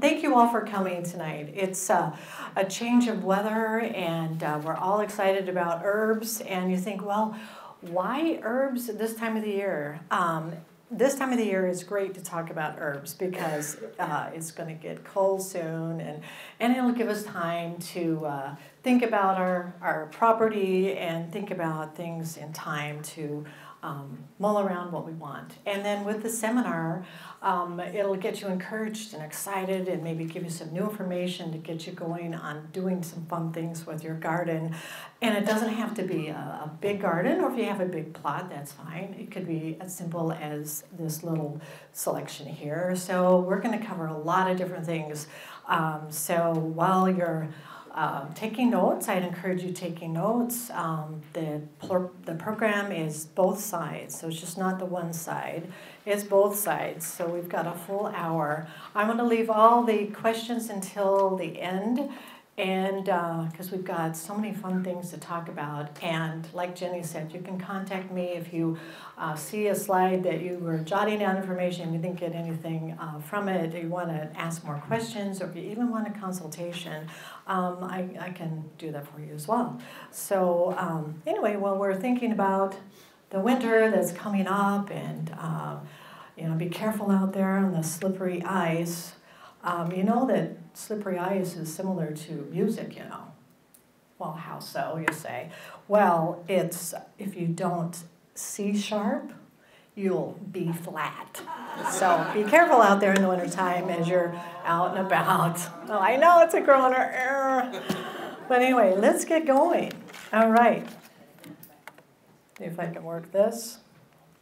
Thank you all for coming tonight. It's a change of weather, and we're all excited about herbs. And you think, well, why herbs this time of the year? This time of the year is great to talk about herbs because it's going to get cold soon, and it'll give us time to think about our property and think about things in time to mull around what we want. And then with the seminar, it'll get you encouraged and excited and maybe give you some new information to get you going on doing some fun things with your garden. And it doesn't have to be a big garden, or if you have a big plot, that's fine. It could be as simple as this little selection here. So we're going to cover a lot of different things. So while you're taking notes, I'd encourage you taking notes. The program is both sides, so it's just not the one side. It's both sides, so we've got a full hour. I'm going to leave all the questions until the end, and because we've got so many fun things to talk about. And like Jenny said, you can contact me if you see a slide that you were jotting down information and you didn't get anything from it, or you want to ask more questions, or if you even want a consultation. I can do that for you as well. So anyway, while we're thinking about the winter that's coming up, and you know, be careful out there on the slippery ice. You know that slippery ice is similar to music, you know. Well, how so, you say? Well, it's if you don't C sharp, you'll be flat. So be careful out there in the wintertime as you're out and about. Oh, I know it's a groaner. But anyway, let's get going. All right. If I can work this.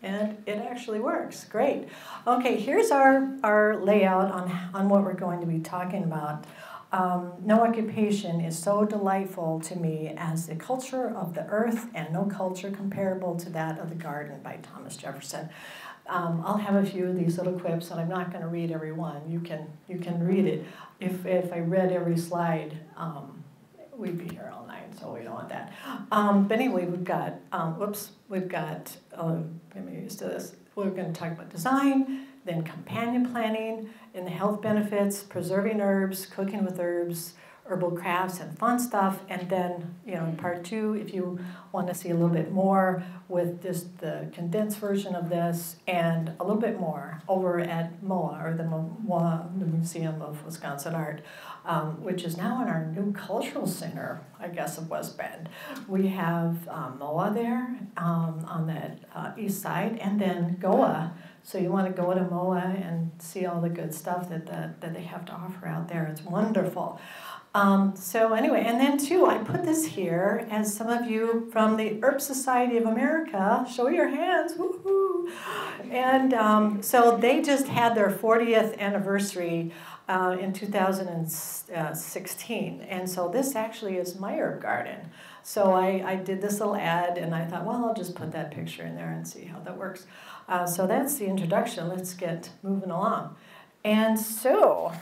And it actually works. Great. Okay, here's our layout on what we're going to be talking about. No occupation is so delightful to me as the culture of the earth, and no culture comparable to that of the garden by Thomas Jefferson. I'll have a few of these little quips, and I'm not going to read every one. You can read it. If I read every slide, we'd be here all night, so we don't want that. But anyway, we've got, let me use this. We're going to talk about design, then companion planning, and the health benefits, preserving herbs, cooking with herbs, herbal crafts, and fun stuff. And then, you know, in part two, if you want to see a little bit more with just the condensed version of this, and a little bit more over at MOA, or the MOA, the Museum of Wisconsin Art, which is now in our new cultural center, I guess, of West Bend. We have MOA there on the east side, and then GOA. So you want to go to MOA and see all the good stuff that they have to offer out there. It's wonderful. So anyway, and then too, I put this here as some of you from the Herb Society of America, show your hands, woohoo! And so they just had their 40th anniversary in 2016, and so this actually is my herb garden. So I did this little ad, and I thought, well, I'll just put that picture in there and see how that works. So that's the introduction. Let's get moving along. And so,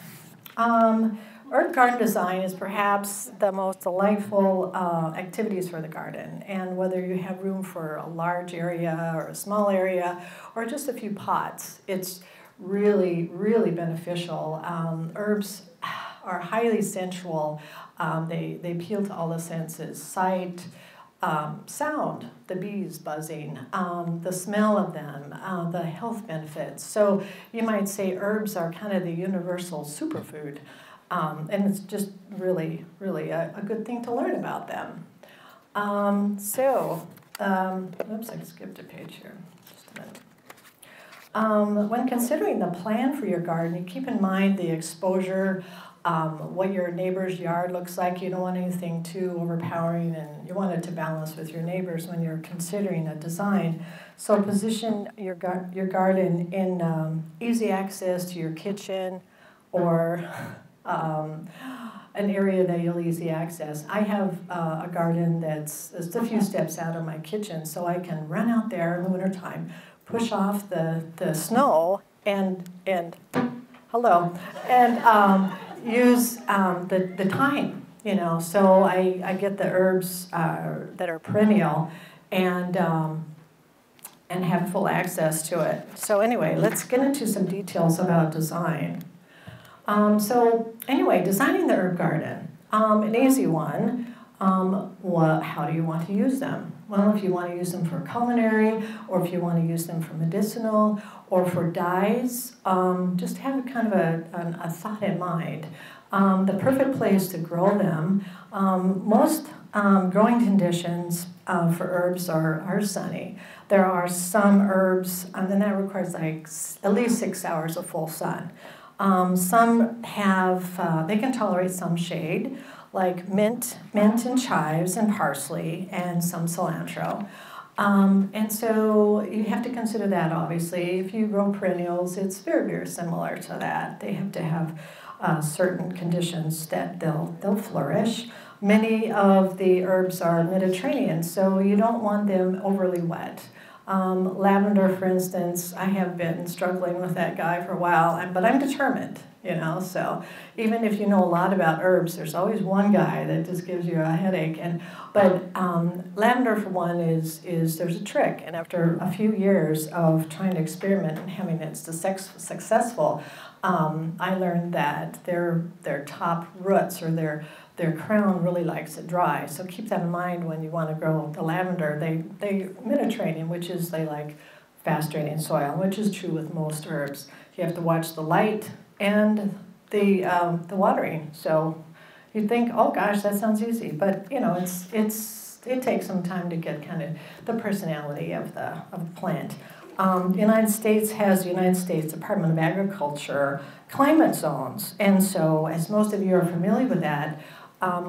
herb garden design is perhaps the most delightful activities for the garden, and whether you have room for a large area or a small area or just a few pots, it's really, really beneficial. Herbs are highly sensual. They appeal to all the senses: sight, sound, the bees buzzing, the smell of them, the health benefits. So you might say herbs are kind of the universal superfood. And it's just really, really a good thing to learn about them. Oops, I skipped a page here. Just a minute. When considering the plan for your garden, you keep in mind the exposure, what your neighbor's yard looks like. You don't want anything too overpowering, and you want it to balance with your neighbors when you're considering a design. So position your garden in easy access to your kitchen, or an area that you'll easily access. I have a garden that's just a few steps out of my kitchen, so I can run out there in the wintertime, push off the snow, and hello, and use the time, you know. So I get the herbs that are perennial, and have full access to it. So anyway, let's get into some details about design. So anyway, designing the herb garden, an easy one. How do you want to use them? Well, if you want to use them for culinary, or if you want to use them for medicinal, or for dyes, just have kind of a thought in mind. The perfect place to grow them, most growing conditions for herbs are sunny. There are some herbs, and then that requires like at least 6 hours of full sun. Some have, they can tolerate some shade, like mint and chives and parsley and some cilantro. And so you have to consider that, obviously. If you grow perennials, it's very, very similar to that. They have to have certain conditions that they'll flourish. Many of the herbs are Mediterranean, so you don't want them overly wet. Lavender, for instance, I have been struggling with that guy for a while, but I'm determined, you know, so even if you know a lot about herbs, there's always one guy that just gives you a headache, but lavender, for one, is there's a trick, and after a few years of trying to experiment and having it successful, I learned that their top roots or their crown really likes it dry, so keep that in mind when you want to grow the lavender. They Mediterranean, which is they like fast draining soil, which is true with most herbs. You have to watch the light and the watering. So you'd think, oh gosh, that sounds easy, but you know it takes some time to get kind of the personality of the plant. The United States has the United States Department of Agriculture climate zones, and so as most of you are familiar with that.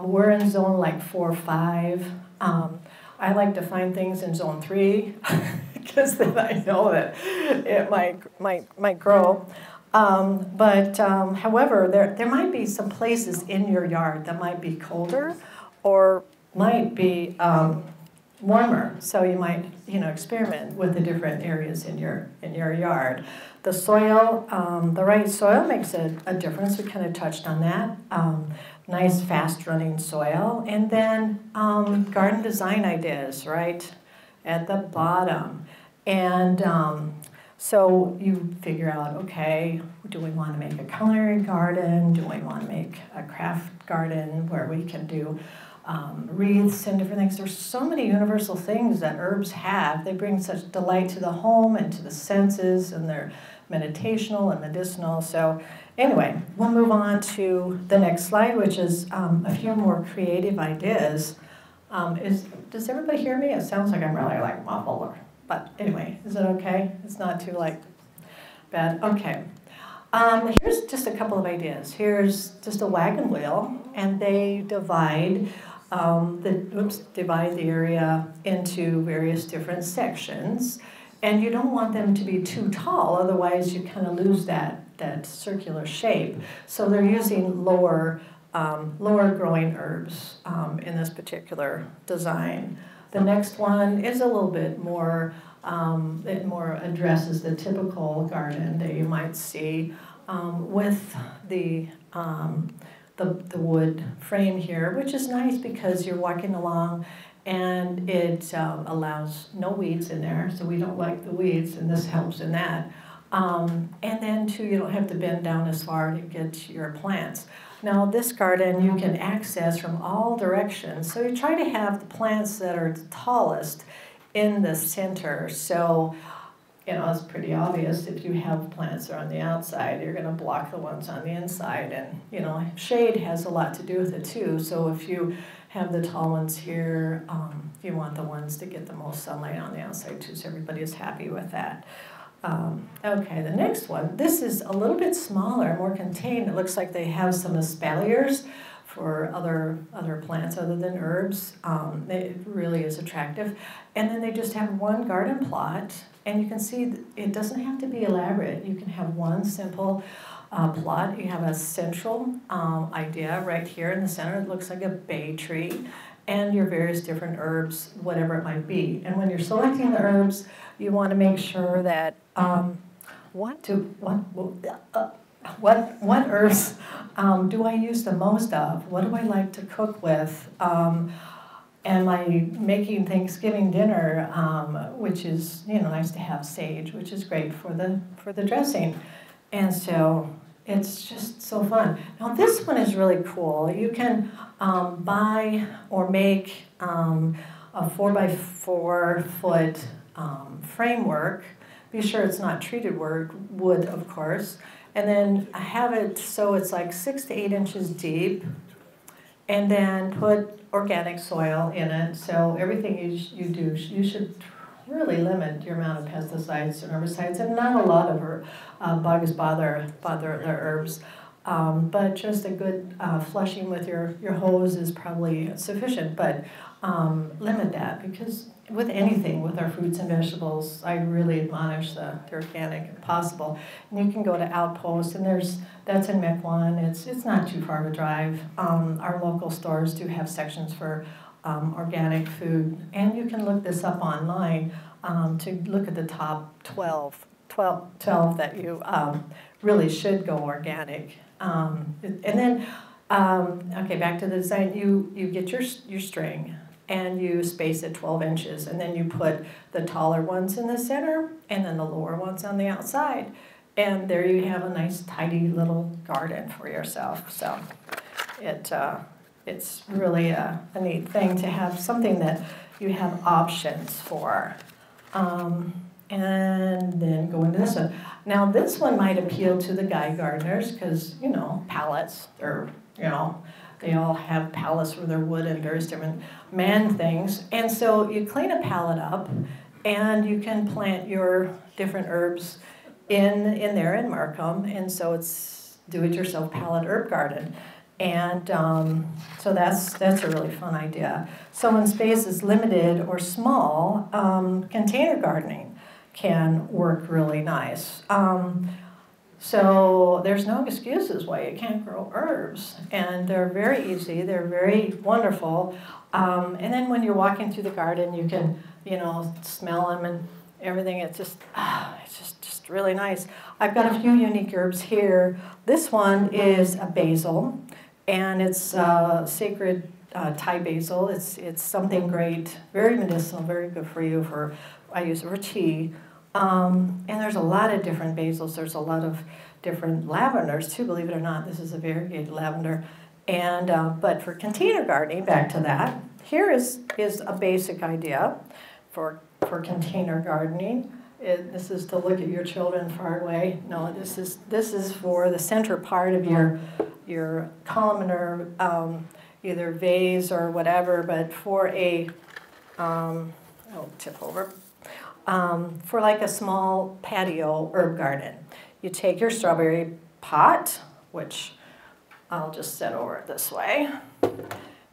We're in zone like 4 or 5. I like to find things in zone 3 because then I know that it might grow. However, there might be some places in your yard that might be colder or might be warmer. So you might experiment with the different areas in your yard. The soil, the right soil makes a difference. We kind of touched on that. Nice fast-running soil, and then garden design ideas right at the bottom. And so you figure out, okay, do we want to make a culinary garden? Do we want to make a craft garden where we can do wreaths and different things? There's so many universal things that herbs have. They bring such delight to the home and to the senses, and they're meditational and medicinal. So anyway, we'll move on to the next slide, which is a few more creative ideas. Does everybody hear me? It sounds like I'm really like muffled, but anyway, is it okay? It's not too like bad. Okay. Here's just a couple of ideas. Here's just a wagon wheel, and they divide divide the area into various different sections. And you don't want them to be too tall, otherwise you kind of lose that circular shape. So they're using lower growing herbs in this particular design. The next one is a little bit more, it more addresses the typical garden that you might see with the wood frame here, which is nice because you're walking along and it allows no weeds in there, so we don't like the weeds, and this helps in that. And then, too, you don't have to bend down as far to get your plants. Now, this garden you can access from all directions, so you try to have the plants that are the tallest in the center. So, it's pretty obvious if you have plants that are on the outside, you're going to block the ones on the inside. And, shade has a lot to do with it, too, so if you have the tall ones here, you want the ones to get the most sunlight on the outside too, so everybody is happy with that. Okay, the next one, this is a little bit smaller, more contained. It looks like they have some espaliers for other plants other than herbs. It really is attractive. And then they just have one garden plot, and you can see it doesn't have to be elaborate. You can have one simple plot. You have a central idea right here in the center. It looks like a bay tree, and your various different herbs, whatever it might be. And when you're selecting the herbs, you want to make sure that what herbs do I use the most of? What do I like to cook with? Am I making Thanksgiving dinner, which is nice to have sage, which is great for the dressing. And so It's just so fun. Now this one is really cool. You can buy or make a 4 by 4 foot framework. Be sure it's not treated wood, of course. And then have it so it's like 6 to 8 inches deep. And then put organic soil in it. So everything you do, you should really limit your amount of pesticides and herbicides, and not a lot of bugs bother the herbs. But just a good flushing with your hose is probably sufficient, but limit that, because with anything, with our fruits and vegetables, I really admonish the organic if possible. And you can go to Outpost, and that's in Mequon. It's not too far of a drive. Our local stores do have sections for organic food, and you can look this up online to look at the top 12 that you really should go organic. And then, okay, back to the design. You get your string, and you space it 12 inches, and then you put the taller ones in the center and then the lower ones on the outside. And there you have a nice, tidy little garden for yourself. So it's really a neat thing to have something that you have options for. And then go into this one. Now this one might appeal to the guy gardeners, because, you know, pallets, or, you know, they all have pallets for their wood and various different man things. And so you clean a pallet up, and you can plant your different herbs in there and mark them. And so it's do-it-yourself pallet herb garden. And so that's a really fun idea. So when space is limited or small, container gardening can work really nice. So there's no excuses why you can't grow herbs. And they're very easy. They're very wonderful. And then when you're walking through the garden, you can, you know, smell them and everything. It's just, it's just really nice. I've got a few unique herbs here. This one is a basil, and it's sacred Thai basil. It's something great, very medicinal, very good for you. I use it for tea. And there's a lot of different basils. There's a lot of different lavenders too, believe it or not. This is a variegated lavender. And but for container gardening, back to that, here is a basic idea for container gardening. This is to look at your children far away. No, this is for the center part of your columnar, either vase or whatever, but for a tip over. For like a small patio herb garden. You take your strawberry pot, which I'll just set over this way,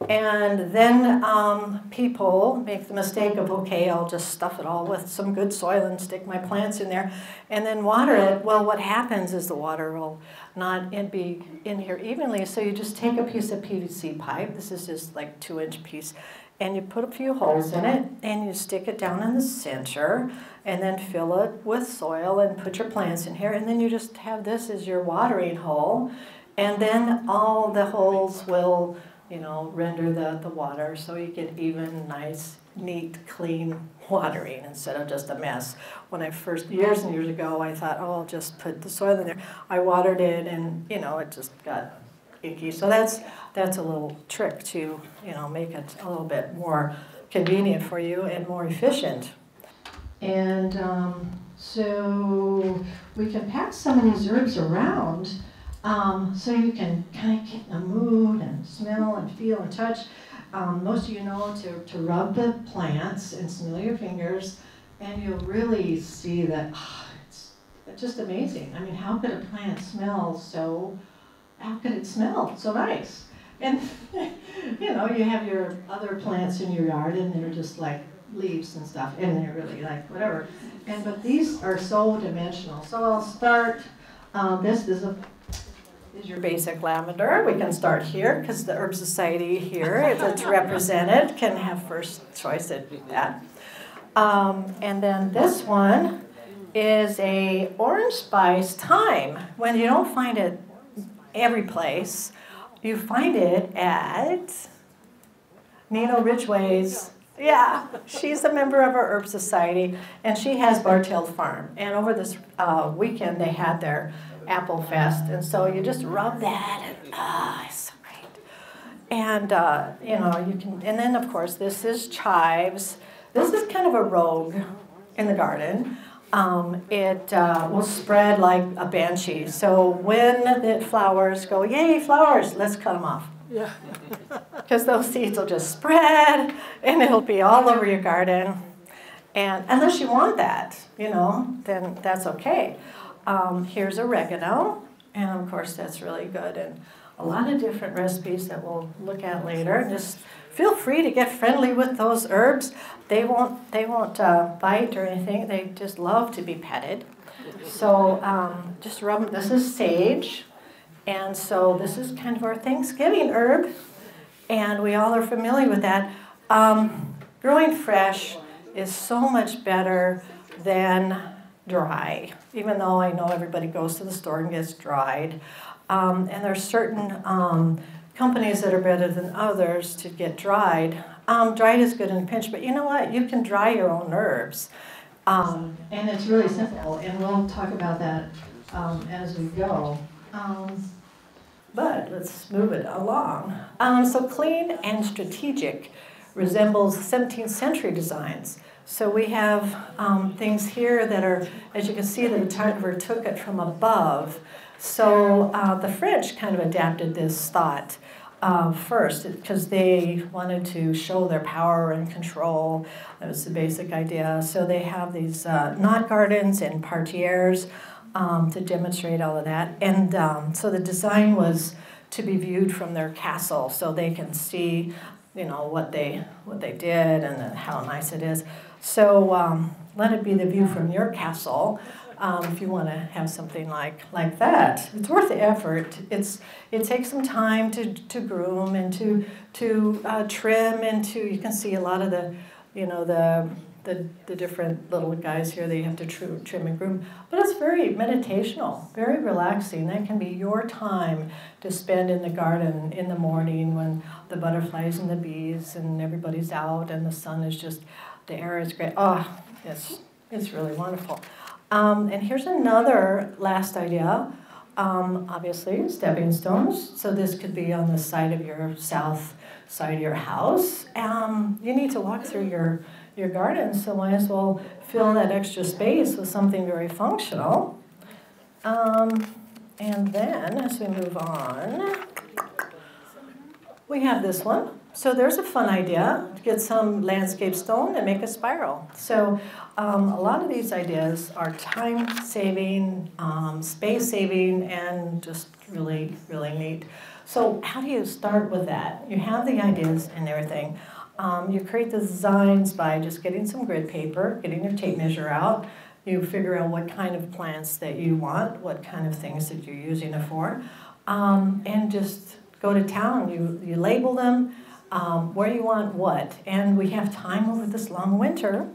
and then people make the mistake of, okay, I'll just stuff it all with some good soil and stick my plants in there and then water it. Well, what happens is the water will not be in here evenly, so you just take a piece of PVC pipe. This is just like 2-inch piece. And you put a few holes in it, and you stick it down in the center, and then fill it with soil and put your plants in here. And then you just have this as your watering hole. And then all the holes will, you know, render the water, so you get even nice, neat, clean watering instead of just a mess. When I first, years and years ago, I thought, oh, I'll just put the soil in there. I watered it, and, you know, it just got icky. So that's a little trick to, you know, make it a little bit more convenient for you and more efficient. And so we can pass some of these herbs around, so you can kind of get in the mood and smell and feel and touch. Most of you know to rub the plants and smell your fingers, and you'll really see that it's just amazing. I mean, how could a plant smell so? How could it smell so nice? And, you know, you have your other plants in your yard, and they're just like leaves and stuff, and they're really like whatever. And but these are so dimensional. So I'll start, this is your basic lavender. We can start here, because the Herb Society here, if it's represented, can have first choice at that. And then this one is a orange spice thyme. When you don't find it every place, you find it at Nina Ridgeway's Yeah, she's a member of our Herb Society, and she has Bartel Farm. And over this weekend, they had their Apple Fest, and so you just rub that, and it's so great. And you know, you can. And then, of course, this is chives. This is kind of a rogue in the garden. It will spread like a banshee. So when the flowers go, yay, flowers! Let's cut them off. Yeah. Because those seeds will just spread, and it'll be all over your garden. And unless you want that, you know, then that's okay. Here's oregano, and of course that's really good. And a lot of different recipes that we'll look at later. Just feel free to get friendly with those herbs. They won't bite or anything. They just love to be petted. So just rub them. This is sage. And so this is kind of our Thanksgiving herb, and we all are familiar with that. Growing fresh is so much better than dry, even though I know everybody goes to the store and gets dried. And there are certain companies that are better than others to get dried. Dried is good in a pinch, but you know what? You can dry your own herbs. And it's really simple, and we'll talk about that as we go. But let's move it along. So clean and strategic resembles 17th century designs. So we have things here that are, as you can see, the photographer took it from above. So the French kind of adapted this thought first because they wanted to show their power and control. That was the basic idea. So they have these knot gardens and parterres. To demonstrate all of that. And so the design was to be viewed from their castle, so they can see, you know, what they did and how nice it is. So let it be the view from your castle if you want to have something like that. It's worth the effort. It takes some time to groom and to trim and to, you can see a lot of the, you know, the different little guys here that you have to trim and groom. But it's very meditational, very relaxing. That can be your time to spend in the garden in the morning when the butterflies and the bees and everybody's out and the sun is just, the air is great. Oh, it's really wonderful. And here's another last idea. Obviously, stepping stones. So this could be on the side of your south side of your house. You need to walk through your garden, so might as well fill that extra space with something very functional. And then, as we move on, we have this one. So there's a fun idea, to get some landscape stone and make a spiral. So a lot of these ideas are time-saving, space-saving, and just really, really neat. So how do you start with that? You have the ideas and everything. You create the designs by just getting some grid paper, getting your tape measure out. You figure out what kind of plants that you want, what kind of things that you're using it for, and just go to town. You label them, where you want what. And we have time over this long winter.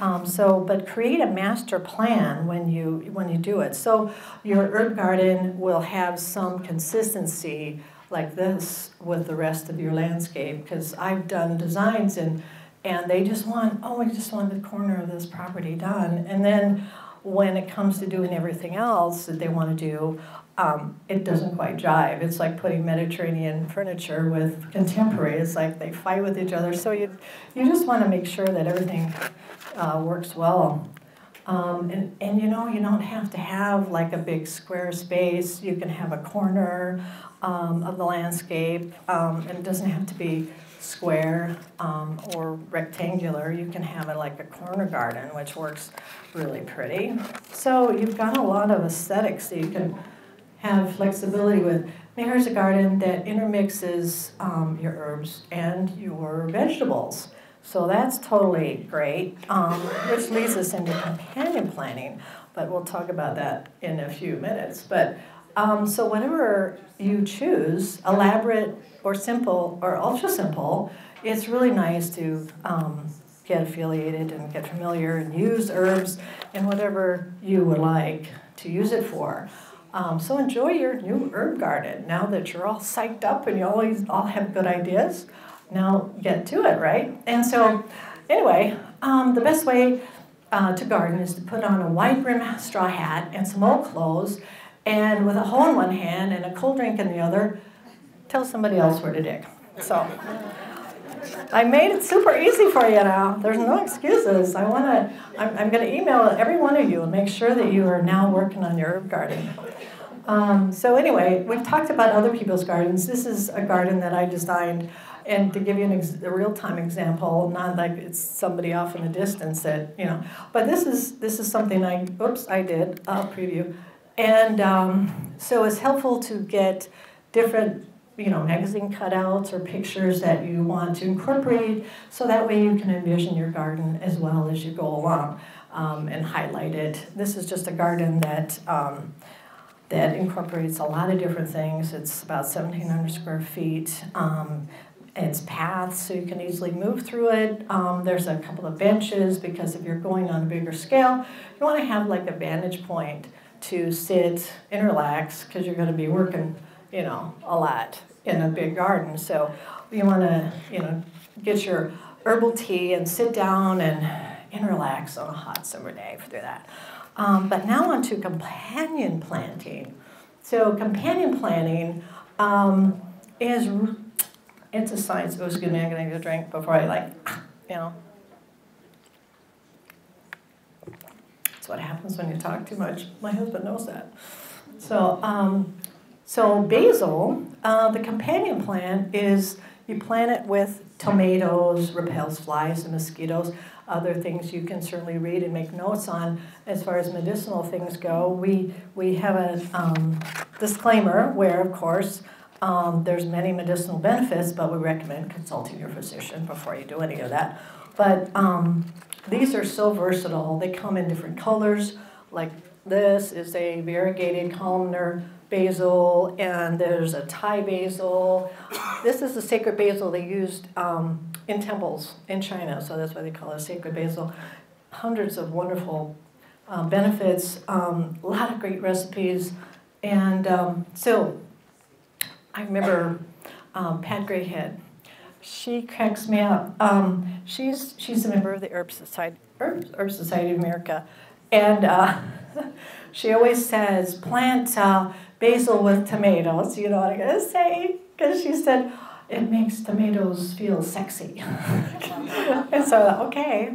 But create a master plan when you do it. So your herb garden will have some consistency like this with the rest of your landscape, because I've done designs and they just want, oh, we just want the corner of this property done. And then when it comes to doing everything else that they want to do, it doesn't quite jive. It's like putting Mediterranean furniture with contemporary. It's like they fight with each other. So you just want to make sure that everything works well. And you know, you don't have to have like a big square space. You can have a corner of the landscape, and it doesn't have to be square or rectangular. You can have it like a corner garden, which works really pretty. So you've got a lot of aesthetics that you can have flexibility with. Here's a garden that intermixes your herbs and your vegetables. So that's totally great, which leads us into companion planting, but we'll talk about that in a few minutes. But so whatever you choose, elaborate or simple or ultra simple, it's really nice to get affiliated and get familiar and use herbs and whatever you would like to use it for. So enjoy your new herb garden now that you're all psyched up and you all have good ideas. now get to it, right? And so anyway, the best way to garden is to put on a wide brim straw hat and some old clothes, and with a hoe in one hand and a cold drink in the other, tell somebody else where to dig. So I made it super easy for you now. There's no excuses. I'm going to email every one of you and make sure that you are now working on your herb garden. So anyway, we've talked about other people's gardens. This is a garden that I designed, and to give you a real-time example, not like it's somebody off in the distance that, you know. But this is something I did a preview, and so it's helpful to get different, you know, magazine cutouts or pictures that you want to incorporate, so that way you can envision your garden as well as you go along, and highlight it. This is just a garden that that incorporates a lot of different things. It's about 1,700 square feet. It's paths, so you can easily move through it. There's a couple of benches, because if you're going on a bigger scale, you want to have like a vantage point to sit and relax, because you're going to be working, you know, a lot in a big garden. So you want to, you know, get your herbal tea and sit down and relax on a hot summer day through that. But now on to companion planting. So companion planting is, it's a science. Oh, excuse me, I'm going to get a drink before I, like, you know. That's what happens when you talk too much. My husband knows that. So, so basil, the companion plant is, you plant it with tomatoes, repels flies and mosquitoes. Other things you can certainly read and make notes on as far as medicinal things go. We have a disclaimer where, of course, there's many medicinal benefits, but we recommend consulting your physician before you do any of that. But these are so versatile. They come in different colors. Like this is a variegated columnar basil, and there's a Thai basil. This is the sacred basil they used in temples in China, so that's why they call it sacred basil. Hundreds of wonderful benefits, a lot of great recipes. And so I remember Pat Grayhead. She cracks me up. She's a member of the Herb Society of America, and she always says, plant basil with tomatoes, you know what I'm going to say? Because she said, it makes tomatoes feel sexy. And so, okay.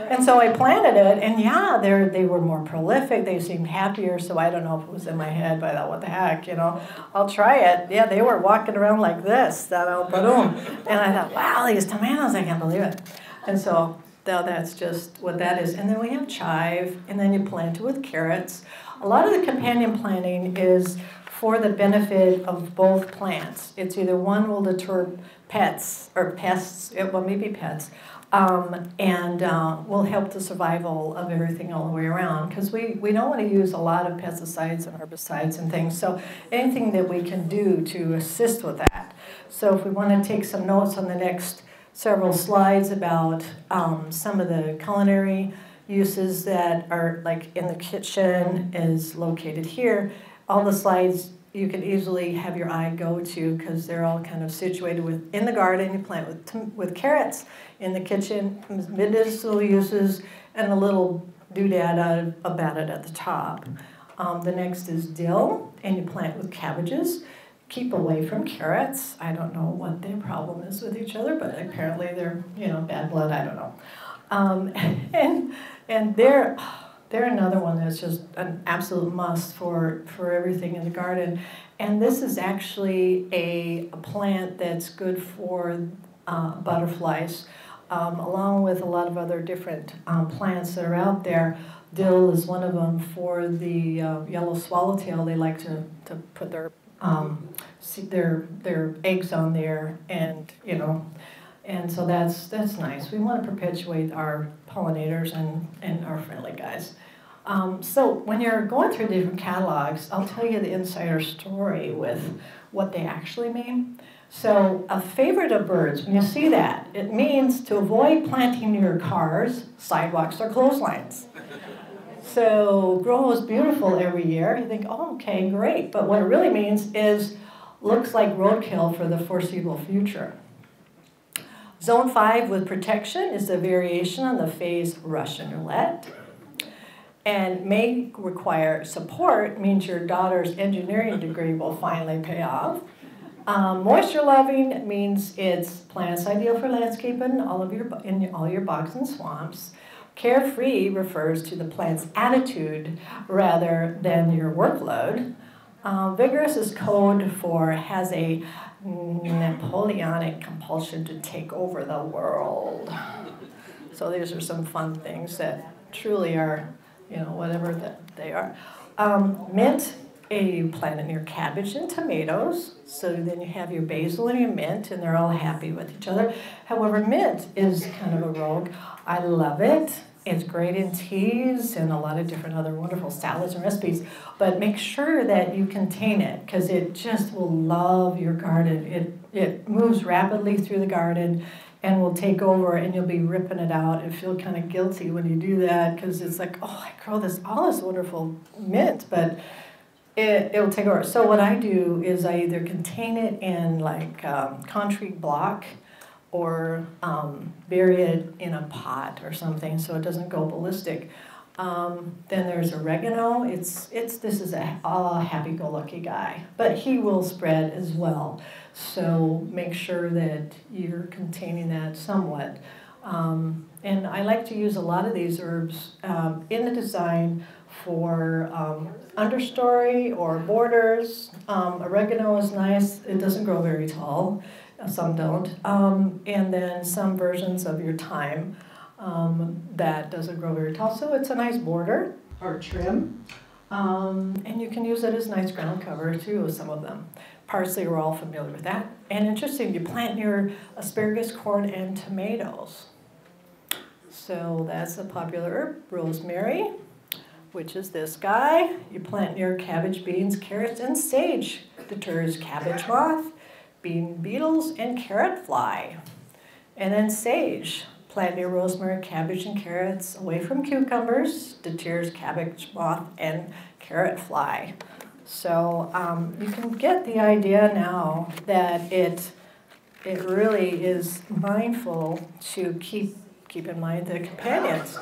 And so I planted it, and yeah, they were more prolific, they seemed happier, so I don't know if it was in my head, but I thought, what the heck, you know, I'll try it. Yeah, they were walking around like this, that old boom. And I thought, wow, these tomatoes, I can't believe it. And so, now that's just what that is. And then we have chive, and then you plant it with carrots. A lot of the companion planting is for the benefit of both plants. It's either one will deter pets or pests, well, maybe pets, and will help the survival of everything all the way around, because we don't want to use a lot of pesticides and herbicides and things, so anything that we can do to assist with that. So if we want to take some notes on the next several slides about some of the culinary uses that are like in the kitchen is located here. All the slides you can easily have your eye go to, because they're all kind of situated within the garden. You plant with carrots in the kitchen, medicinal uses, and a little doodad about it at the top. The next is dill, and you plant with cabbages. Keep away from carrots. I don't know what their problem is with each other, but apparently they're, you know, bad blood. I don't know. And they're another one that's just an absolute must for everything in the garden. And this is actually a plant that's good for butterflies, along with a lot of other different plants that are out there. Dill is one of them for the yellow swallowtail. They like to put their eggs on there, and you know, and so that's nice. We want to perpetuate our pollinators and our friendly guys. So when you're going through different catalogs, I'll tell you the insider story with what they actually mean. So a favorite of birds, when you see that, it means to avoid planting near cars, sidewalks, or clotheslines. So grow is beautiful every year. You think, oh, okay, great. But what it really means is looks like roadkill for the foreseeable future. Zone 5 with protection is a variation on the phase Russian roulette. And may require support means your daughter's engineering degree will finally pay off. Moisture loving means it's plants ideal for landscaping in all your bogs and swamps. Carefree refers to the plant's attitude rather than your workload. Vigorous is code for has a Napoleonic compulsion to take over the world. So these are some fun things that truly are, you know, whatever that they are. Mint, you plant in your cabbage and tomatoes. So then you have your basil and your mint, and they're all happy with each other. However, mint is kind of a rogue. I love it. It's great in teas and a lot of different other wonderful salads and recipes, but make sure that you contain it because it just will love your garden. It moves rapidly through the garden and will take over, and you'll be ripping it out and feel kind of guilty when you do that because it's like, oh, I grow all this wonderful mint, but it'll take over. So what I do is I either contain it in like concrete block, or bury it in a pot or something so it doesn't go ballistic. Then there's oregano. This is a happy-go-lucky guy, but he will spread as well. So make sure that you're containing that somewhat. And I like to use a lot of these herbs in the design for understory or borders. Oregano is nice. It doesn't grow very tall. Some don't, and then some versions of your thyme that doesn't grow very tall, so it's a nice border or trim, and you can use it as nice ground cover too, some of them. Parsley, we're all familiar with that, and interesting, you plant your asparagus, corn, and tomatoes. So that's a popular herb. Rosemary, which is this guy, you plant your cabbage, beans, carrots, and sage, deters cabbage moth, bean beetles, and carrot fly. And then sage, plant your rosemary, cabbage, and carrots away from cucumbers, deters cabbage moth and carrot fly. So you can get the idea now that it really is mindful to keep in mind the companions.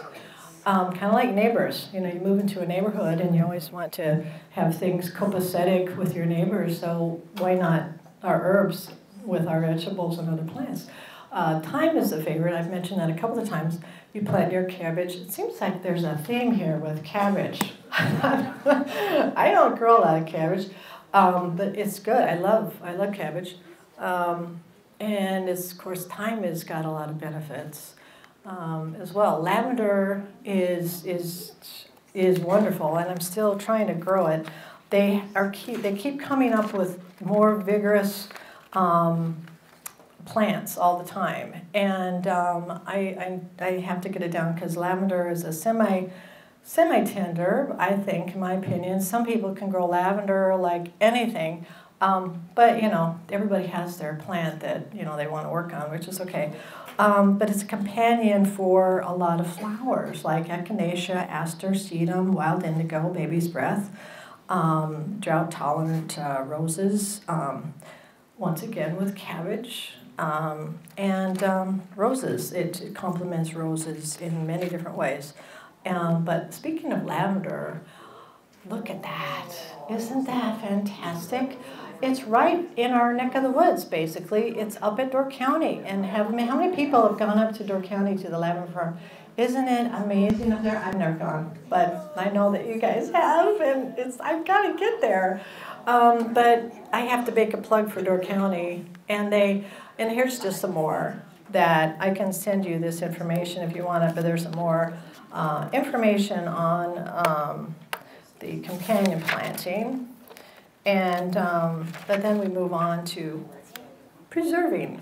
Kind of like neighbors, you know, you move into a neighborhood and you always want to have things copacetic with your neighbors, so why not our herbs with our vegetables and other plants. Thyme is a favorite. I've mentioned that a couple of times. You plant your cabbage. It seems like there's a theme here with cabbage. I don't grow a lot of cabbage, but it's good. I love cabbage, and it's, of course, thyme has got a lot of benefits as well. Lavender is wonderful, and I'm still trying to grow it. They keep coming up with more vigorous plants all the time, and I have to get it down because lavender is a semi-tender, I think, in my opinion. Some people can grow lavender like anything, but you know, everybody has their plant that, you know, they want to work on, which is okay. But it's a companion for a lot of flowers like echinacea, aster, sedum, wild indigo, baby's breath. Drought-tolerant roses, once again with cabbage, and roses. It complements roses in many different ways. But speaking of lavender, look at that. Isn't that fantastic? It's right in our neck of the woods, basically. It's up at Door County. And how many people have gone up to Door County to the lavender farm? Isn't it amazing up there? I've never gone, but I know that you guys have, and I've got to get there. But I have to make a plug for Door County, and here's just some more that I can send you this information if you want it, but there's some more information on the companion planting, and but then we move on to preserving.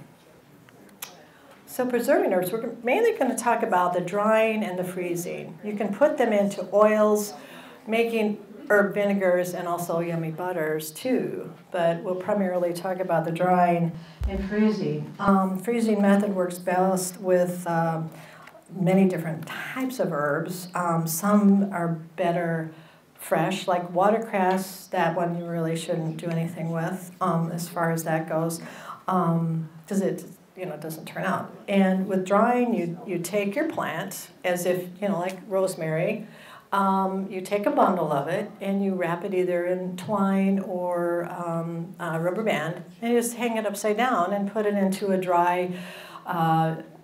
So preserving herbs, we're mainly going to talk about the drying and the freezing. You can put them into oils, making herb vinegars, and also yummy butters too. But we'll primarily talk about the drying and freezing. Freezing method works best with many different types of herbs. Some are better fresh, like watercress. That one you really shouldn't do anything with as far as that goes, because it's doesn't turn out. And with drying, you take your plant as if, like rosemary, you take a bundle of it and you wrap it either in twine or rubber band, and you just hang it upside down and put it into a dry,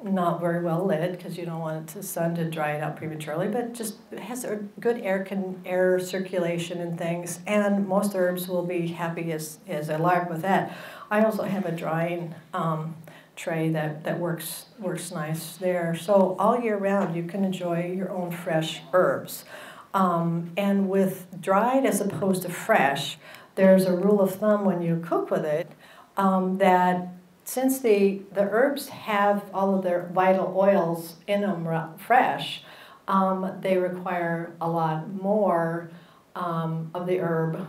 not very well lit, because you don't want the sun to dry it out prematurely, but just it has a good air circulation and things, and most herbs will be happy as a lark with that. I also have a drying tray that works nice there. So all year round you can enjoy your own fresh herbs. And with dried as opposed to fresh, there's a rule of thumb when you cook with it that since the herbs have all of their vital oils in them fresh, they require a lot more of the herb,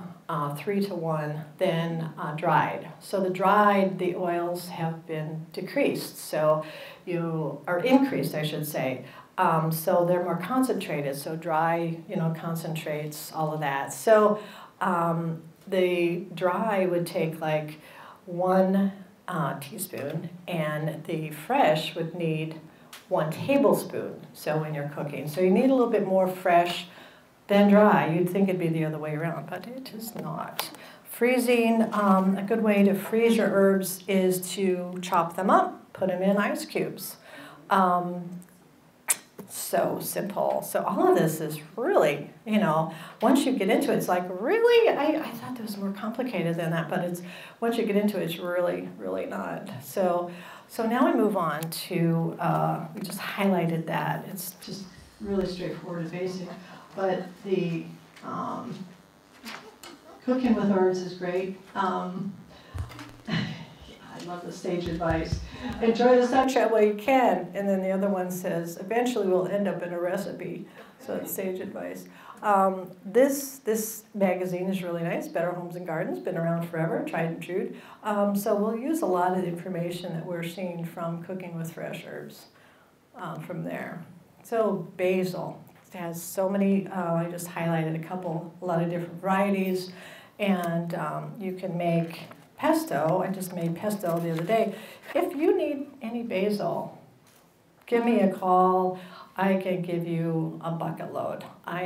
3 to 1, than dried. So the dried, the oils have been decreased, so you are increased, I should say. So they're more concentrated. So dry, concentrates all of that. So the dry would take like 1 teaspoon, and the fresh would need 1 tablespoon, so when you're cooking. So you need a little bit more fresh than dry. You'd think it'd be the other way around, but it is not. Freezing, a good way to freeze your herbs is to chop them up, put them in ice cubes. So simple. So all of this is really, once you get into it, it's like, really? I thought it was more complicated than that, but it's once you get into it, it's really, really not. So now I move on to, we just highlighted that. It's just really straightforward and basic, but the cooking with herbs is great. I love the sage advice. Enjoy the sunshine while you can. And then the other one says, eventually we'll end up in a recipe. So it's sage advice. This magazine is really nice, Better Homes and Gardens, been around forever, tried and true. So we'll use a lot of the information that we're seeing from Cooking with Fresh Herbs from there. So basil, it has so many, I just highlighted a lot of different varieties. And you can make pesto. I just made pesto the other day. If you need any basil, give me a call. I can give you a bucket load. I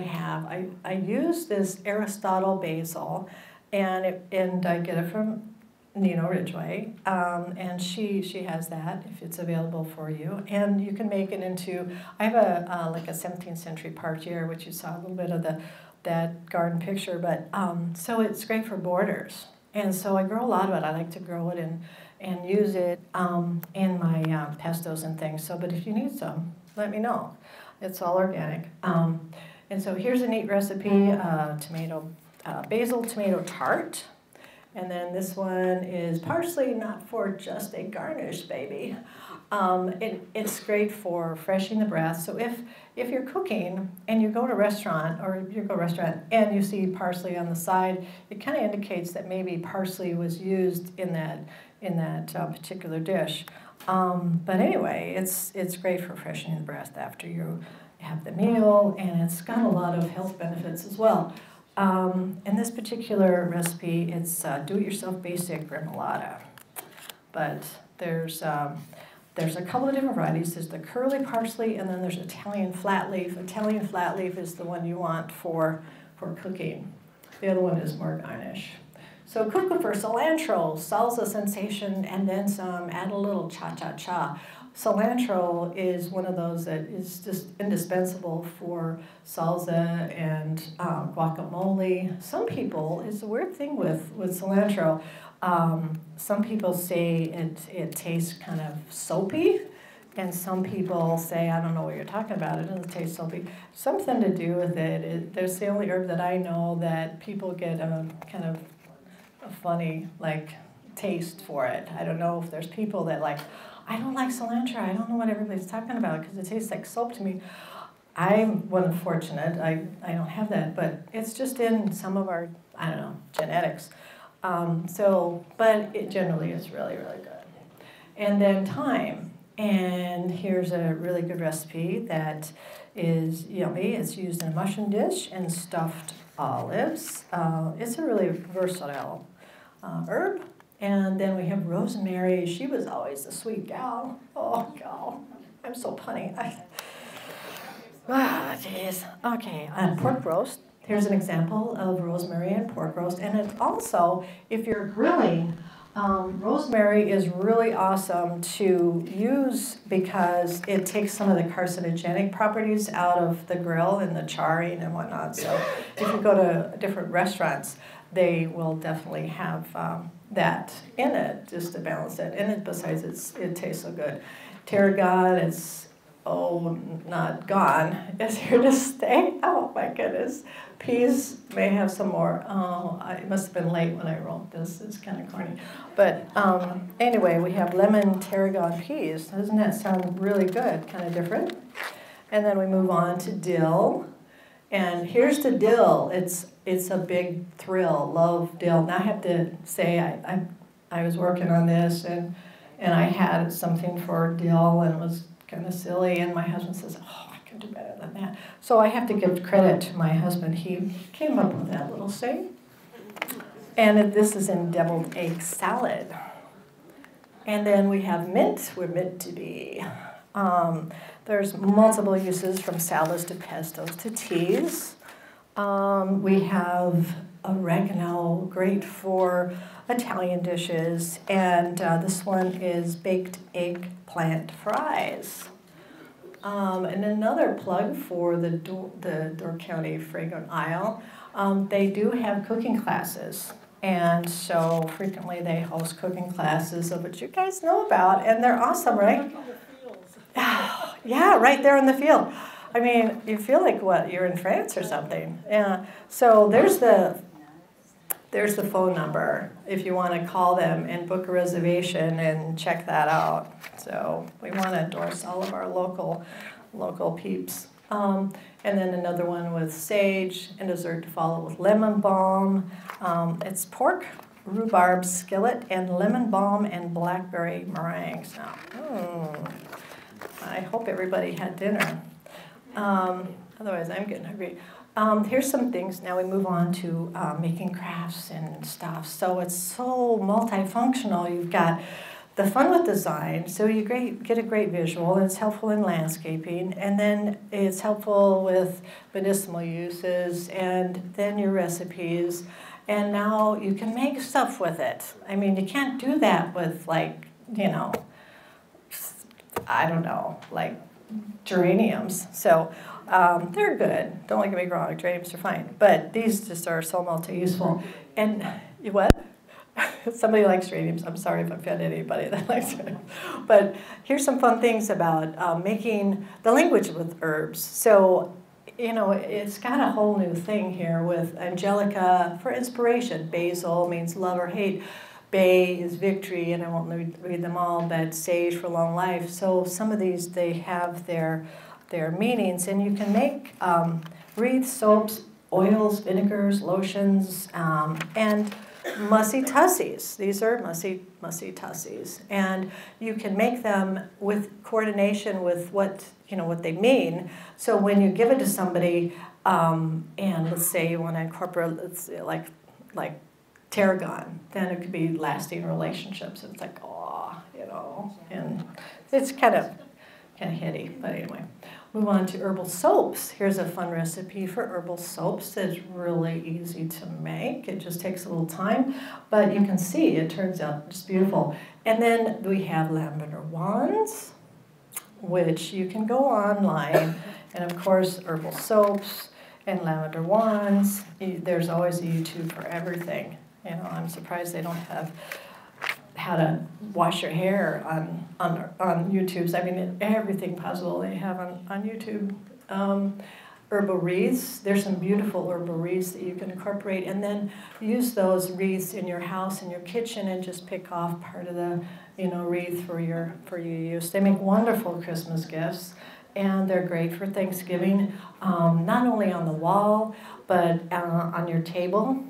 use this Aristotle basil, and I get it from Nina Ridgeway, and she has that if it's available for you. And you can make it into, I have like a 17th century parterre, which you saw a little bit of that garden picture, but so it's great for borders. And so I grow a lot of it. I like to grow it and use it in my pestos and things. So, but if you need some, let me know. It's all organic. And so here's a neat recipe, basil tomato tart. And then this one is parsley, not for just a garnish, baby. It's great for freshening the breath. So if you're cooking and you go to a restaurant and you see parsley on the side, it kind of indicates that maybe parsley was used in that particular dish. But anyway, it's great for freshening the breath after you have the meal, and it's got a lot of health benefits as well. In this particular recipe, it's do-it-yourself basic remoulade, but there's a couple of different varieties. There's the curly parsley, and then there's Italian flat leaf. Italian flat leaf is the one you want for cooking. The other one is more garnish. So cook for cilantro, salsa sensation, and then some, add a little cha-cha-cha. Cilantro is one of those that is just indispensable for salsa and guacamole. Some people, it's a weird thing with cilantro, some people say it tastes kind of soapy, and some people say, I don't know what you're talking about, it doesn't taste soapy. Something to do with it. There's the only herb that I know that people get a kind of a funny taste for it. I don't know if there's people that I don't like cilantro. I don't know what everybody's talking about because it tastes like soap to me. I'm one unfortunate. I don't have that, but it's just in some of our, I don't know, genetics. But it generally is really, really good. And then thyme. And here's a really good recipe that is yummy. It's used in a mushroom dish and stuffed olives. It's a really versatile herb. And then we have Rosemary. She was always the sweet gal. Oh, gal. I'm so punny. Ah, jeez. Okay, pork roast. Here's an example of rosemary and pork roast. And it's also, if you're grilling, rosemary is really awesome to use because it takes some of the carcinogenic properties out of the grill and the charring and whatnot. So if you go to different restaurants, they will definitely have that in it just to balance it. And it, besides, it tastes so good. Tarragon, it's, oh, not gone. It's here to stay. Oh, my goodness. Peas may have some more. Oh, it must have been late when I rolled this. It's kind of corny. But anyway, we have lemon tarragon peas. Doesn't that sound really good? Kind of different. And then we move on to dill. And here's the dill. It's a big thrill. Love dill. Now I have to say I was working on this, and I had something for dill and was kind of silly, and my husband says, oh, I can do better than that. So I have to give credit to my husband. He came up with that little thing. And this is in deviled egg salad. And then we have mint. We're meant to be. There's multiple uses, from salads to pestos to teas. We have oregano, great for Italian dishes, and this one is baked eggplant fries. And another plug for the Door County Fragrant Isle, they do have cooking classes, and so frequently they host cooking classes of what you guys know about, and they're awesome, right? Yeah, right there in the field. I mean, you feel like, what, you're in France or something. Yeah. So there's the phone number if you want to call them and book a reservation and check that out. So we want to endorse all of our local peeps. And then another one with sage and dessert to follow with lemon balm. It's pork, rhubarb skillet, and lemon balm and blackberry meringues. Now, I hope everybody had dinner. Otherwise, I'm getting hungry. Here's some things. Now we move on to making crafts and stuff. So it's so multifunctional. You've got the fun with design, so you get a great visual. It's helpful in landscaping, and then it's helpful with medicinal uses, and then your recipes. And now you can make stuff with it. I mean, you can't do that with, like, you know, I don't know, like, geraniums. So they're good. Don't get me wrong. Geraniums are fine. But these just are so multi-useful. And what? Somebody likes geraniums. I'm sorry if I offend anybody that likes geraniums. But here's some fun things about making the language with herbs. So, you know, it's got a whole new thing here with Angelica for inspiration. Basil means love or hate. Bay is victory, and I won't read them all, but sage for long life. So some of these, they have their meanings, and you can make wreaths, soaps, oils, vinegars, lotions, and mussy tussies. These are mussy tussies, and you can make them with coordination with what, you know, what they mean. So when you give it to somebody, and let's say you want to incorporate, let's say, like tarragon, then it could be lasting relationships. It's like, oh, you know, and it's kind of hitty, but anyway. Move on to herbal soaps. Here's a fun recipe for herbal soaps that's really easy to make. It just takes a little time, but you can see it turns out just beautiful. And then we have lavender wands, which you can go online, and of course, herbal soaps and lavender wands. There's always a YouTube for everything. You know, I'm surprised they don't have how to wash your hair on YouTube. I mean, everything possible they have on YouTube. Herbal wreaths. There's some beautiful herbal wreaths that you can incorporate, and then use those wreaths in your house, in your kitchen, and just pick off part of the, you know, wreath for your use. They make wonderful Christmas gifts, and they're great for Thanksgiving. Not only on the wall, but on your table.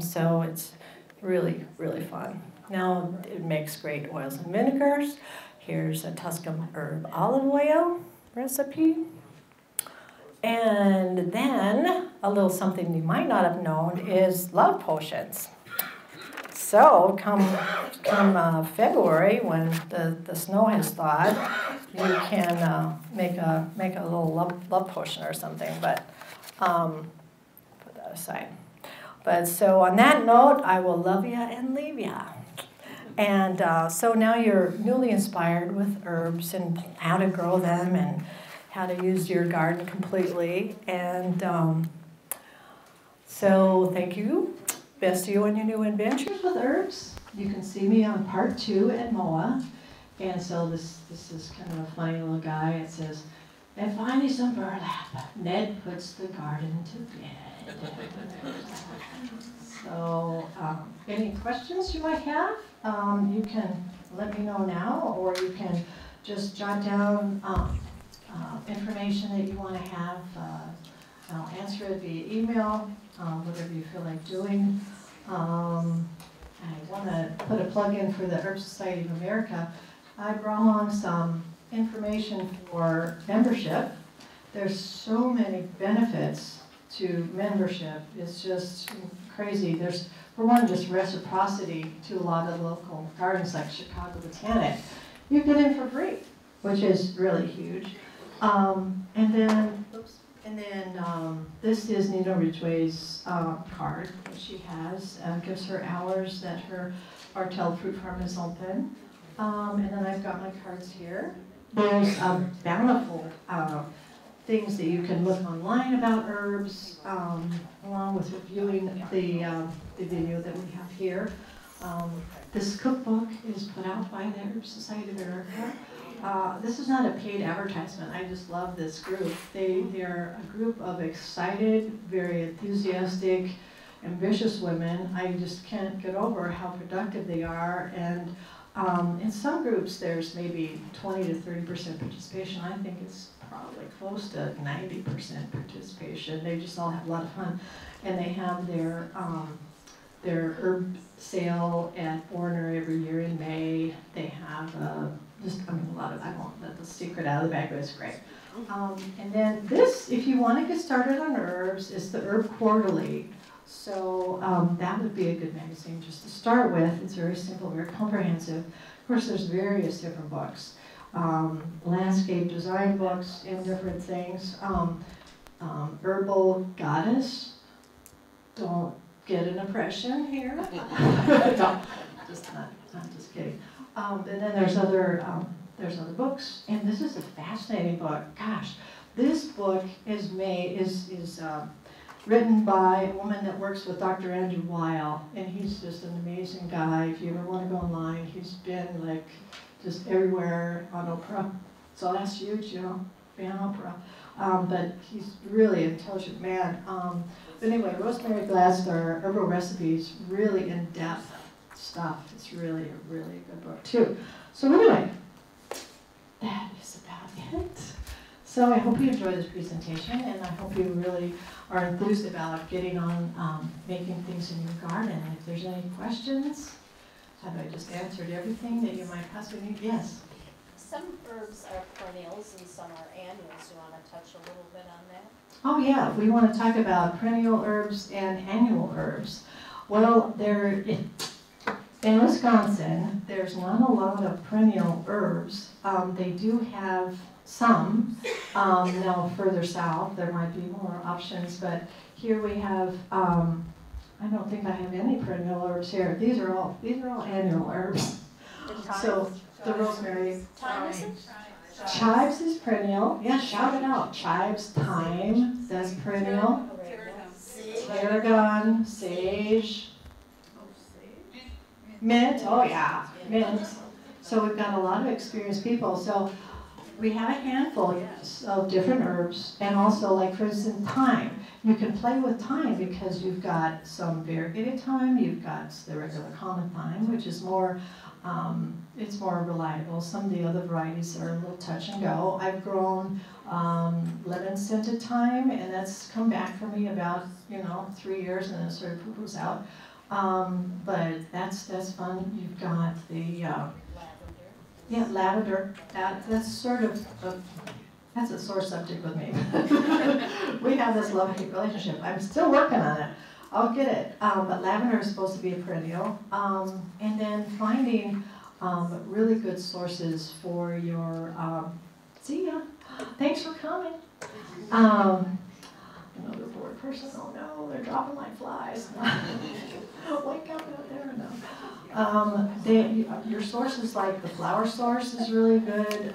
So it's really, really fun. Now it makes great oils and vinegars. Here's a Tuscan herb olive oil recipe. And then a little something you might not have known is love potions. So come February, when the snow has thawed, you can make a little love potion or something. But put that aside. But so on that note, I will love ya and leave ya. And so now you're newly inspired with herbs and how to grow them and how to use your garden completely. And so thank you. Best to you on your new adventures with herbs. You can see me on part 2 at MOA. And so this is kind of a funny little guy. It says, and finally some burlap. Ned puts the garden to bed. So any questions you might have, you can let me know now, or you can just jot down information that you want to have. I'll answer it via email, whatever you feel like doing. I want to put a plug in for the Herb Society of America. I brought along some information for membership. There's so many benefits to membership. It's just crazy. There's, for one, just reciprocity to a lot of local gardens like Chicago Botanic. You get in for free, which is really huge. And then, oops. And then this is Nina Ridgeway's card that she has. Gives her hours that her Bartel Fruit Farm is open. And then I've got my cards here. There's bountiful things that you can look online about herbs, along with reviewing the video that we have here. This cookbook is put out by the Herb Society of America. This is not a paid advertisement. I just love this group. They're a group of excited, very enthusiastic, ambitious women. I just can't get over how productive they are. And in some groups, there's maybe 20 to 30% participation. I think it's probably close to 90% participation. They just all have a lot of fun. And they have their herb sale at Borner every year in May. They have a lot of, I won't let the secret out of the bag, but it's great. And then this, if you want to get started on herbs, is the Herb Quarterly. So that would be a good magazine just to start with. It's very simple, very comprehensive. Of course, there's various different books. Landscape design books and different things. Herbal Goddess. Don't get an impression here. I'm just kidding. And then there's other books, and this is a fascinating book. Gosh, this book is written by a woman that works with Dr. Andrew Weil, and he's just an amazing guy. If you ever want to go online, he's been like just everywhere on Oprah, so that's huge, you know, being on Oprah. But he's really an intelligent man. But anyway, Rosemary Gladstar, Herbal Recipes, really in depth stuff. It's really a good book too. So anyway, that is about it. So I hope you enjoyed this presentation, and I hope you really are enthused about getting on making things in your garden. And if there's any questions, have I just answered everything that you might possibly need? Yes. Some herbs are perennials and some are annuals. Do you want to touch a little bit on that? Oh yeah, we want to talk about perennial herbs and annual herbs. Well, in Wisconsin, there's not a lot of perennial herbs. They do have some. Now, further south, there might be more options, but here we have, I don't think I have any perennial herbs here. These are all annual herbs. So the rosemary, chives is perennial. Yeah, shout it out. Chives, thyme, that's perennial. Tarragon, sage. Mint, oh yeah, mint. So we've got a lot of experienced people. So we have a handful of different herbs, and also, like for instance, thyme. You can play with thyme because you've got some variegated thyme, you've got the regular common thyme, which is more, it's more reliable. Some of the other varieties are a little touch and go. I've grown lemon scented thyme, and that's come back for me about 3 years, and it sort of poo-poos out. But that's fun. You've got the lavender. That's sort of that's a sore subject with me. We have this love-hate relationship. I'm still working on it. I'll get it. But lavender is supposed to be a perennial. And then finding really good sources for your, see ya, thanks for coming. Another bored person, oh no, they're dropping like flies. Wake up out there, no. Your sources like the flower source is really good.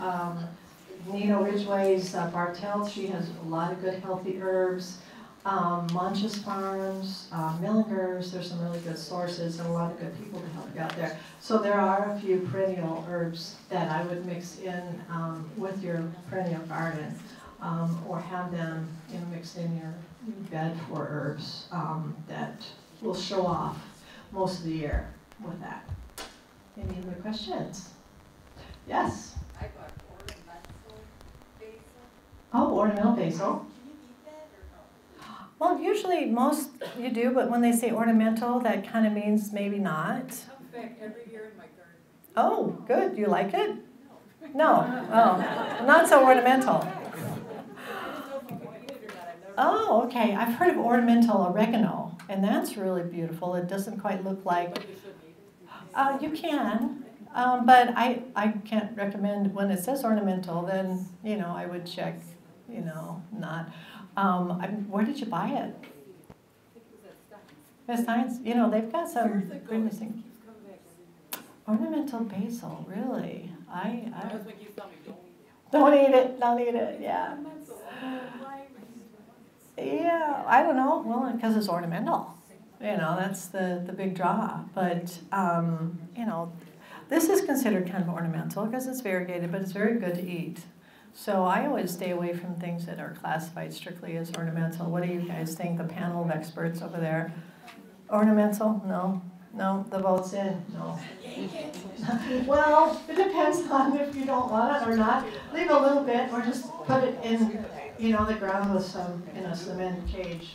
Nina Ridgeway's Bartel, she has a lot of good healthy herbs. Munch's Farms, Millinger's, there's some really good sources and a lot of good people to help you out there. So there are a few perennial herbs that I would mix in with your perennial garden or have them mixed in your bed for herbs that will show off most of the year with that. Any other questions? Yes? I bought ornamental basil. Oh, ornamental basil. Well, usually most you do, but when they say ornamental, that kind of means maybe not. I'm back every year in my garden. Oh, good. You like it? No. No. Oh, not so ornamental. Oh, okay. I've heard of ornamental oregano, and that's really beautiful. It doesn't quite look like. You can, but I can't recommend when it says ornamental. Then I would check. Not. Where did you buy it? I think it was at Stein's. Miss Stein's? They've got some goodness things. Ornamental basil, really? I was like, you tell me, don't eat it. Don't eat it, yeah. Yeah, I don't know. Well, because it's ornamental. That's the big draw. But, this is considered kind of ornamental because it's variegated, but it's very good to eat. So I always stay away from things that are classified strictly as ornamental. What do you guys think? The panel of experts over there. Ornamental? No. No. The vote's in. No. Well, it depends on if you don't want it or not. Leave a little bit or just put it in, the ground with some, a cement cage.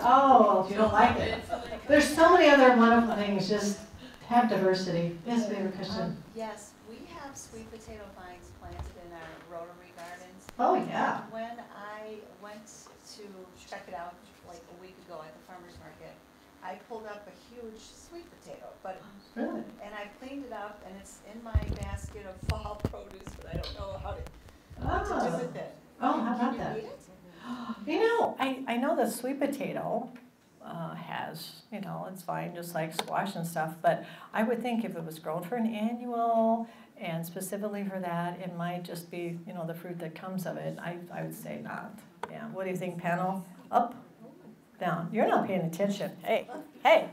Oh, well, if you don't like it. There's so many other wonderful things. Just have diversity. Yes, favorite question. Yes, we have sweet potato vines planted in our rotary gardens. Oh yeah. When I went to check it out like a week ago at the farmer's market, I pulled up a huge sweet potato, but really? And I cleaned it up and it's in my basket of fall produce, but I don't know how to, what to do with it. Oh, how about that? Eat it? I know the sweet potato has, it's fine just like squash and stuff, but I would think if it was grown for an annual and specifically for that, it might just be, the fruit that comes of it. I would say not. Yeah. What do you think, panel? Up? Down? You're not paying attention. Hey. Hey.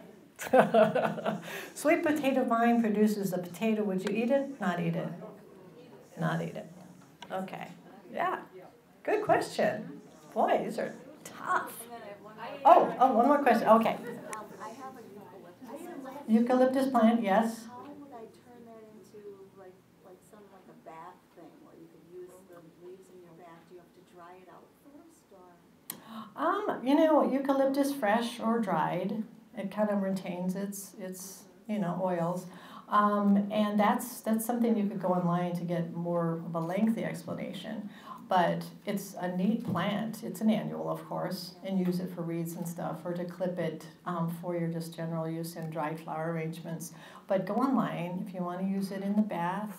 Sweet potato vine produces a potato. Would you eat it? Not eat it. Not eat it. Okay. Yeah. Good question. Boy, these are tough. Oh, one more question. Okay. I have a eucalyptus plant, yes. Eucalyptus fresh or dried, it kind of retains its oils, and that's something you could go online to get more of a lengthy explanation. But it's a neat plant. It's an annual, of course, and use it for reeds and stuff, or to clip it for your just general use in dried flower arrangements. But go online if you want to use it in the bath.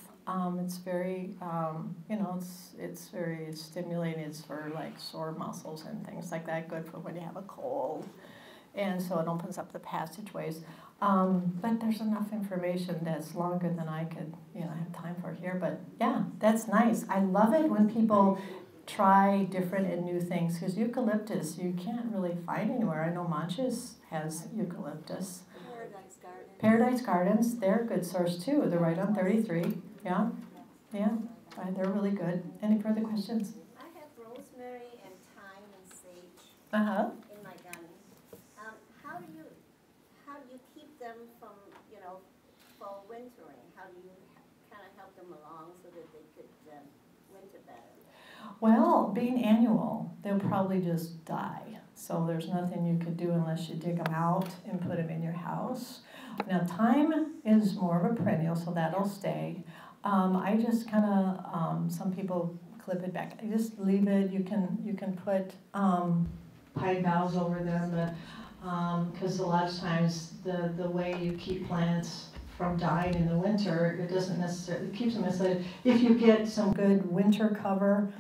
It's very, it's very stimulating. It's for like sore muscles and things like that. Good for when you have a cold, and so it opens up the passageways. But there's enough information that's longer than I could, have time for here. But yeah, that's nice. I love it when people try different and new things because eucalyptus you can't really find anywhere. I know Munch's has eucalyptus. Paradise Gardens. Paradise Gardens, they're a good source too. They're right on 33. Yeah, yeah, they're really good. Any further questions? I have rosemary and thyme and sage in my garden. How do you keep them from fall wintering? How do you kind of help them along so that they could winter better? Well, being annual, they'll probably just die. So there's nothing you could do unless you dig them out and put them in your house. Now thyme is more of a perennial, so that'll stay. I just kind of, some people clip it back. I just leave it. You can put pine boughs over them. because a lot of times the way you keep plants from dying in the winter, it doesn't necessarily, it keeps them insulated. If you get some good winter cover,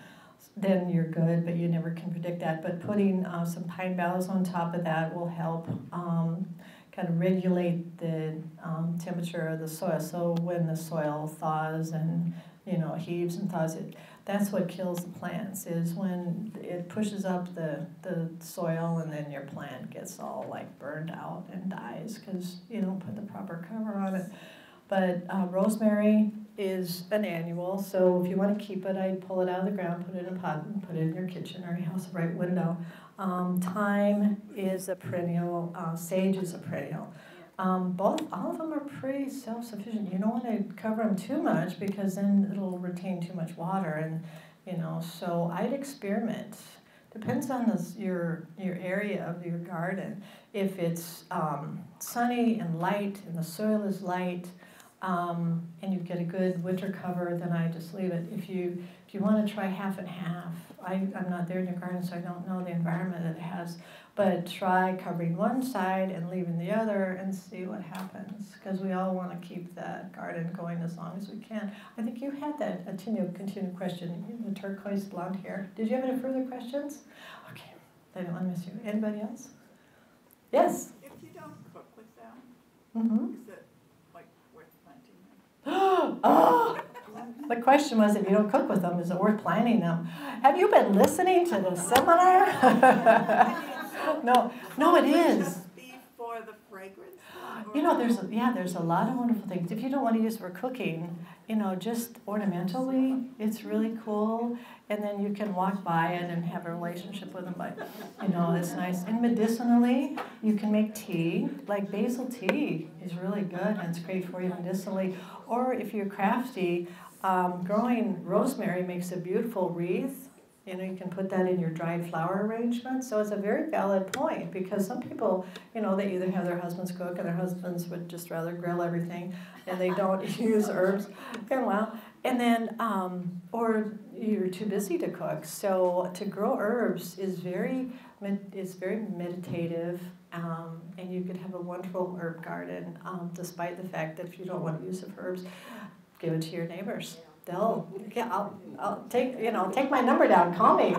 then you're good, but you never can predict that. But putting some pine boughs on top of that will help kind of regulate the temperature of the soil. So when the soil thaws and, you know, heaves and thaws, that's what kills the plants, is when it pushes up the soil, and then your plant gets all like burned out and dies because you don't put the proper cover on it. But rosemary is an annual, so if you want to keep it, I'd pull it out of the ground, put it in a pot, and put it in your kitchen or your house right window. Thyme is a perennial, sage is a perennial. All of them are pretty self-sufficient. You don't want to cover them too much because then it'll retain too much water, and you know. So I'd experiment. Depends on your area of your garden. If it's sunny and light, and the soil is light, and you get a good winter cover, then I just leave it. If you want to try half and half, I'm not there in your garden, so I don't know the environment that it has. But try covering one side and leaving the other and see what happens, because we all want to keep that garden going as long as we can. I think you had that continued question, the turquoise blonde hair. Did you have any further questions? Okay, I don't want to miss you. Anybody else? Yes? If you don't cook with them, is it like worth planting them? Oh! The question was, if you don't cook with them, is it worth planting them? Have you been listening to the seminar? No, it is. Just be for the fragrance. You know, there's a lot of wonderful things. If you don't want to use it for cooking, you know, just ornamentally, it's really cool. And then you can walk by it and have a relationship with them. But you know, it's nice. And medicinally, you can make tea. Like basil tea is really good, and it's great for you medicinally. Or if you're crafty, growing rosemary makes a beautiful wreath. You know, you can put that in your dried flower arrangement. So it's a very valid point, because some people, you know, they either have their husbands cook, and their husbands would just rather grill everything, and they don't use herbs. Or you're too busy to cook. So to grow herbs is very meditative, and you could have a wonderful herb garden, despite the fact that if you don't want to use it for herbs, give it to your neighbors. I'll take, you know, take my number down, call me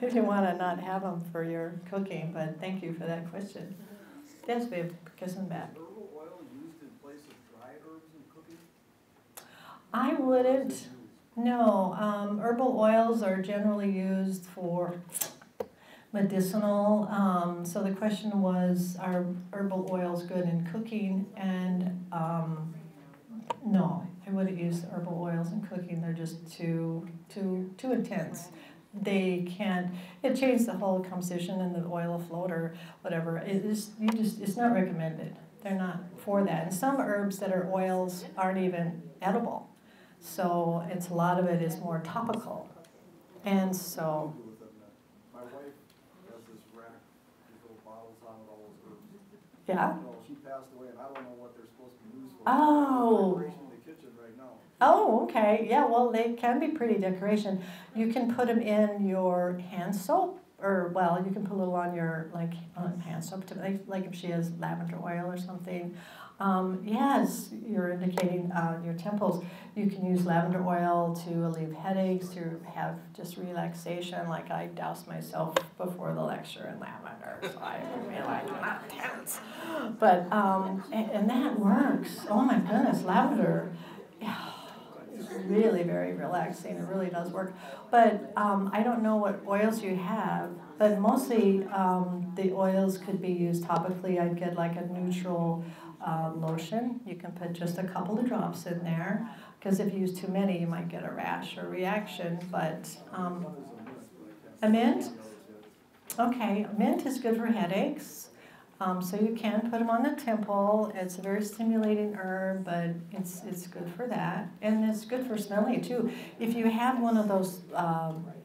if you want to not have them for your cooking. But thank you for that question. Yes, babe, kiss them back. Is herbal oil used in place of dry herbs in cooking? I wouldn't. No, herbal oils are generally used for medicinal. So the question was, are herbal oils good in cooking? And no. I wouldn't use herbal oils in cooking. They're just too intense. They can't. It changed the whole composition, and the oil float or whatever. It's not recommended. They're not for that. And some herbs that are oils aren't even edible. So it's a lot of it is more topical, and so. My wife has this rack with little bottles on it, all those herbs. Yeah. She passed away, and I don't know what they're supposed to use for. Oh. Oh, okay. Yeah, well, they can be pretty decoration. You can put them in your hand soap, or, well, you can put a little on your, like, hand soap, like if she has lavender oil or something. Yes, you're indicating your temples. You can use lavender oil to alleviate headaches, to have just relaxation. Like, I doused myself before the lecture in lavender, so I feel like I'm not tense. But, and that works. Oh, my goodness, lavender. Yeah. Really very relaxing. It really does work. But I don't know what oils you have, but mostly the oils could be used topically. I'd get like a neutral lotion. You can put just a couple of drops in there, because if you use too many, you might get a rash or reaction. But a mint? Okay, mint is good for headaches. So you can put them on the temple. It's a very stimulating herb, but it's good for that, and it's good for smelling too. If you have one of those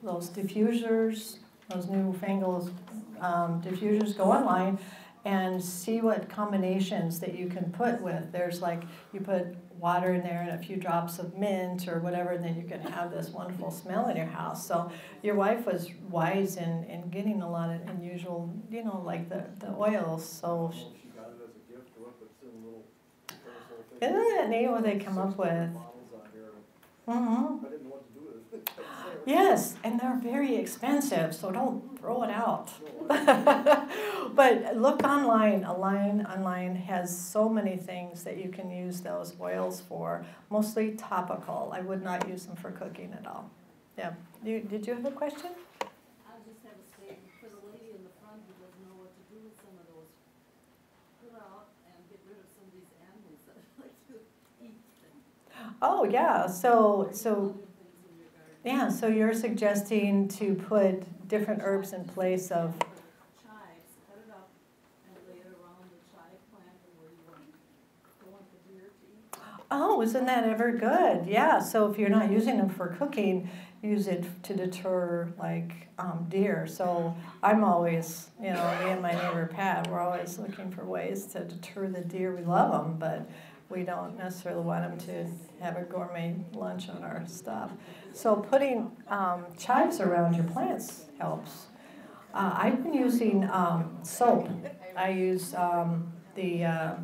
diffusers, those newfangled diffusers, go online and see what combinations that you can put with. There's like you put water in there and a few drops of mint or whatever, and then you can have this wonderful smell in your house. So your wife was wise in getting a lot of unusual, you know, like the oils. So she got it as a gift to look at some little thing. Isn't that neat what they come up with? Mm-hmm. I didn't know what to do with it. Yes, and they're very expensive, so don't throw it out. But look online. Online has so many things that you can use those oils for, mostly topical. I would not use them for cooking at all. Yeah. Did you have a question? I just have a statement for the lady in the front who doesn't know what to do with some of those. Put out and get rid of some of these animals that like to eat them. Oh, yeah. So you're suggesting to put different herbs in place of chives. Cut it up and lay it around the chive plant where you want the deer to eat. Oh, isn't that ever good? Yeah. So if you're not using them for cooking, use it to deter like deer. So I'm always, you know, me and my neighbor Pat, we're always looking for ways to deter the deer. We love them, but we don't necessarily want them to have a gourmet lunch on our stuff. So putting chives around your plants helps. I've been using soap. I use the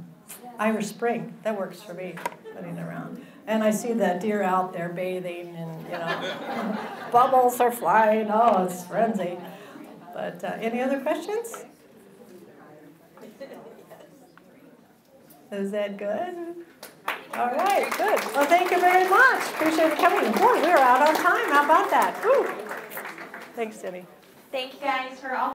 Irish Spring. That works for me, putting around. And I see the deer out there bathing and, you know, bubbles are flying. Oh, it's frenzy. But any other questions? Is that good? All right, good. Well, thank you very much. Appreciate you coming. Boy, we're out on time. How about that? Woo. Thanks, Jenny. Thank you guys for all.